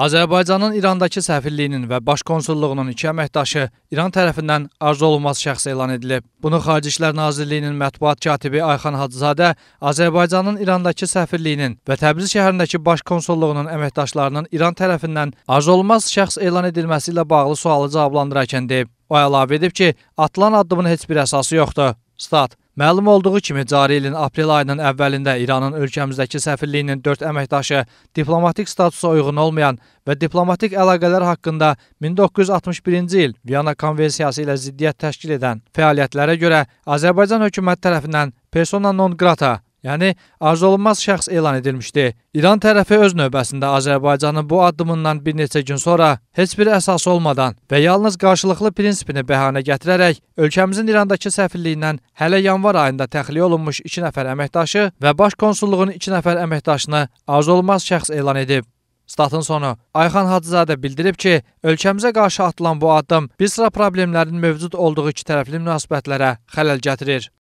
Azərbaycanın İrandakı səfirliyinin və Başkonsulluğunun iki əməkdaşı İran tərəfindən arzuolunmaz şəxs elan edilib. Bunu Xarici İşlər Nazirliyinin mətbuat katibi Ayxan Hacızadə Azərbaycanın İrandakı səfirliyinin və Təbriz şəhərindəki Başkonsulluğunun əməkdaşlarının İran tərəfindən arzuolunmaz şəxs elan edilməsi ilə bağlı sualı cavablandırarkən deyib. O əlavə edib ki, atılan addımın heç bir əsası yoxdur. Stat. Məlum olduğu kimi, cari ilin aprel ayının əvvəlində İranın ölkəmizdəki səfirliyinin 4 əməkdaşı diplomatik statusa uyğun olmayan və diplomatik əlaqələr haqqında 1961-ci il Viyana Konversiyası ilə ziddiyyət təşkil edən fəaliyyətlərə görə Azərbaycan hökuməti tərəfindən persona non grata, yəni arzuolunmaz şəxs elan edilmişdi. İran tərəfi öz növbəsində Azərbaycanın bu addımından bir neçə gün sonra heç bir əsas olmadan və yalnız qarşılıqlı prinsipini bəhanə gətirərək ölkəmizin İrandakı səfirliyindən hələ yanvar ayında təxliyə olunmuş 2 nəfər əməkdaşı və Başkonsulluğun 2 nəfər əməkdaşını arzuolunmaz şəxs elan edib. Statın sonu. Ayxan Hacızadə bildirib ki, ölkəmizə qarşı atılan bu addım bir sıra problemlərin mövcud olduğu iki tərəfli münasibətlərə xələl gətirir.